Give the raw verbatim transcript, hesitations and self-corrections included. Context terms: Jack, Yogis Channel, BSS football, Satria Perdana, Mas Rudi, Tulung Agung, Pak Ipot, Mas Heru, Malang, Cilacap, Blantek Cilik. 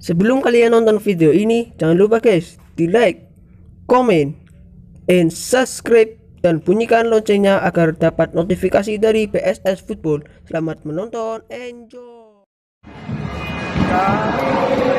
Sebelum kalian nonton video ini, jangan lupa guys, di like, comment, and subscribe, dan bunyikan loncengnya agar dapat notifikasi dari B S S Football. Selamat menonton, enjoy!